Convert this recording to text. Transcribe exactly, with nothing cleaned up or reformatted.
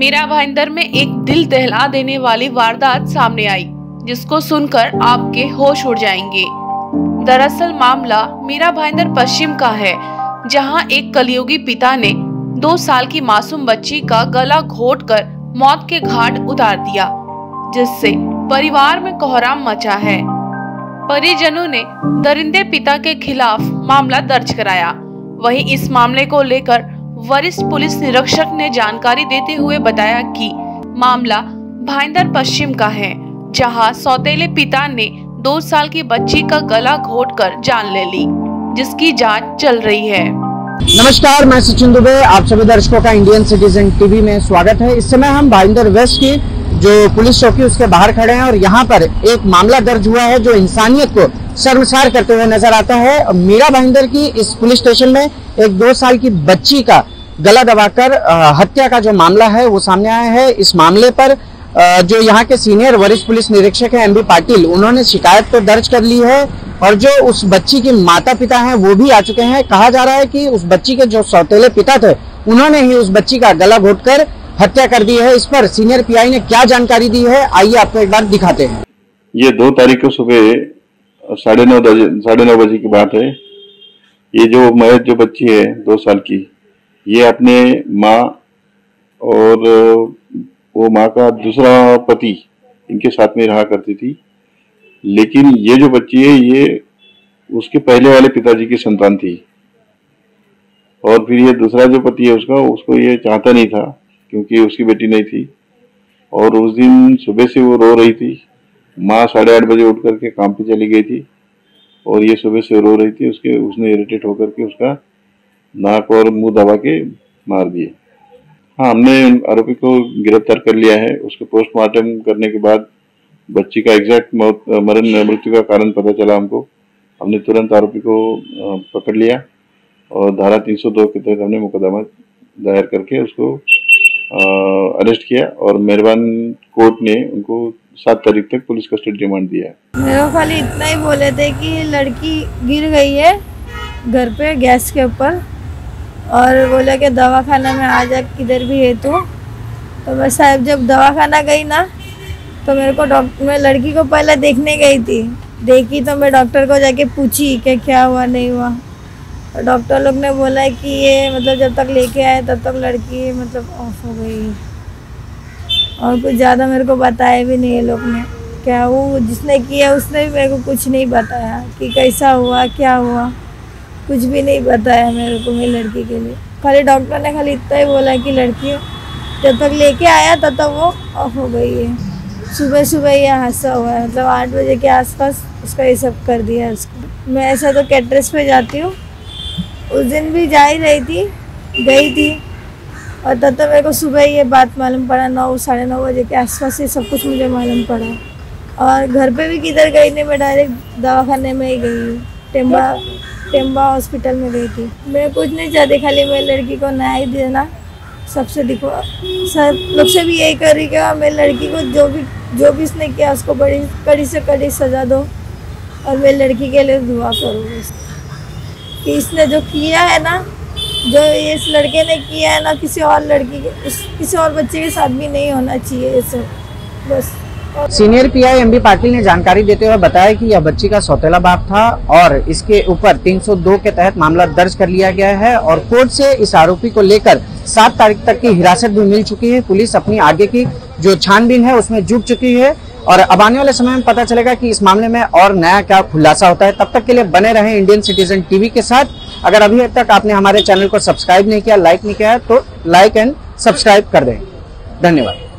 मीरा भायंदर में एक दिल दहला देने वाली वारदात सामने आई, जिसको सुनकर आपके होश उड़ जाएंगे। दरअसल मामला मीरा भायंदर पश्चिम का है, जहां एक कलयुगी पिता ने दो साल की मासूम बच्ची का गला घोंटकर मौत के घाट उतार दिया, जिससे परिवार में कोहराम मचा है। परिजनों ने दरिंदे पिता के खिलाफ मामला दर्ज कराया। वहीं इस मामले को लेकर वरिष्ठ पुलिस निरीक्षक ने जानकारी देते हुए बताया कि मामला भायंदर पश्चिम का है, जहां सौतेले पिता ने दो साल की बच्ची का गला घोंटकर जान ले ली, जिसकी जांच चल रही है। नमस्कार, मैं सचिन दुबे, आप सभी दर्शकों का इंडियन सिटीजन टीवी में स्वागत है। इस समय हम भायंदर वेस्ट की जो पुलिस चौकी उसके बाहर खड़े हैं और यहाँ पर एक मामला दर्ज हुआ है जो इंसानियत को शर्मसार करते हुए नजर आता है। मीरा भायंदर की इस पुलिस स्टेशन में एक दो साल की बच्ची का गला दबाकर हत्या का जो मामला है वो सामने आया है। इस मामले पर जो यहाँ के सीनियर वरिष्ठ पुलिस निरीक्षक है एम बी पाटिल, उन्होंने शिकायत तो दर्ज कर ली है और जो उस बच्ची के माता पिता हैं वो भी आ चुके हैं। कहा जा रहा है कि उस बच्ची के जो सौतेले पिता थे उन्होंने ही उस बच्ची का गला घोंटकर हत्या कर दी है। इस पर सीनियर पीआई ने क्या जानकारी दी है, आइए आपको एक बार दिखाते हैं। ये दो तारीख को सुबह साढ़े नौ साढ़े नौ बजे की बात है। ये जो मृत जो बच्ची है दो साल की, ये अपने माँ और वो माँ का दूसरा पति इनके साथ में रहा करती थी, लेकिन ये जो बच्ची है ये उसके पहले वाले पिताजी की संतान थी और फिर ये दूसरा जो पति है उसका, उसको ये चाहता नहीं था क्योंकि उसकी बेटी नहीं थी। और उस दिन सुबह से वो रो रही थी, माँ साढ़े आठ बजे उठ करके काम पे चली गई थी और ये सुबह से रो रही थी। उसके उसने इरिटेट होकर के उसका नाक और मुंह दबा के मार दिए। हाँ, हमने आरोपी को गिरफ्तार कर लिया है। उसके पोस्टमार्टम करने के बाद बच्ची का एग्जैक्ट मौत मरण मृत्यु का कारण पता चला हमको। हमने तुरंत आरोपी को पकड़ लिया और धारा तीन सौ दो के तहत हमने मुकदमा दायर करके उसको अरेस्ट किया और मेहरबान कोर्ट ने उनको सात तारीख तक पुलिस कस्टडी रिमांड दिया। मेरे को खाली इतना ही बोले थे कि लड़की गिर गई है घर पे गैस के ऊपर और बोला कि दवाखाना में आ जा, किधर भी है तो, तो मैं साहब जब दवाखाना गई ना तो मेरे को डॉक्टर, मैं लड़की को पहले देखने गई थी, देखी तो मैं डॉक्टर को जाके पूछी कि क्या हुआ नहीं हुआ। और डॉक्टर लोग ने बोला कि ये मतलब जब तक लेके आए तब तक लड़की मतलब ऑफ हो गई और कुछ ज़्यादा मेरे को बताया भी नहीं है लोग ने। क्या वो जिसने किया उसने भी मेरे को कुछ नहीं बताया कि कैसा हुआ क्या हुआ, कुछ भी नहीं बताया मेरे को मेरी लड़की के लिए। खाली डॉक्टर ने खाली इतना ही बोला कि लड़की जब तक लेके आया तब तक वो ऑफ हो गई है। सुबह सुबह यह हादसा हुआ है, मतलब आठ बजे के आसपास उसका ये सब कर दिया है उसको। मैं ऐसा तो कैटरेस पे जाती हूँ, उस दिन भी जा ही रही थी, गई थी और तब तक मेरे को सुबह ये बात मालूम पड़ा, नौ साढ़े नौ बजे के आसपास ये सब कुछ मुझे मालूम पड़ा। और घर पे भी किधर गई नहीं, मैं डायरेक्ट दवाखाने में ही गई, टेम्बा टेम्बा हॉस्पिटल में गई थी। मैं कुछ नहीं चाहती, खाली मेरी लड़की को न्याय देना सबसे दिखो, सब लोग से भी यही कर रही कि मेरी लड़की को जो भी जो भी इसने किया उसको बड़ी कड़ी से कड़ी सजा दो और मेरी लड़की के लिए दुआ करूँगी कि इसने जो किया है ना, जो इस लड़के ने किया है ना, किसी और लड़की के उस, किसी और बच्चे के साथ भी नहीं होना चाहिए ये सब बस। Senior PI M B Patil ने जानकारी देते हुए बताया कि यह बच्ची का सौतेला बाप था और इसके ऊपर तीन सौ दो के तहत मामला दर्ज कर लिया गया है और कोर्ट से इस आरोपी को लेकर सात तारीख तक की हिरासत भी मिल चुकी है। पुलिस अपनी आगे की जो छानबीन है उसमें जुट चुकी है और अब आने वाले समय में पता चलेगा कि इस मामले में और नया क्या खुलासा होता है। तब तक के लिए बने रहें इंडियन सिटीजन टीवी के साथ। अगर अभी तक आपने हमारे चैनल को सब्सक्राइब नहीं किया, लाइक नहीं किया है तो लाइक एंड सब्सक्राइब कर दें। धन्यवाद।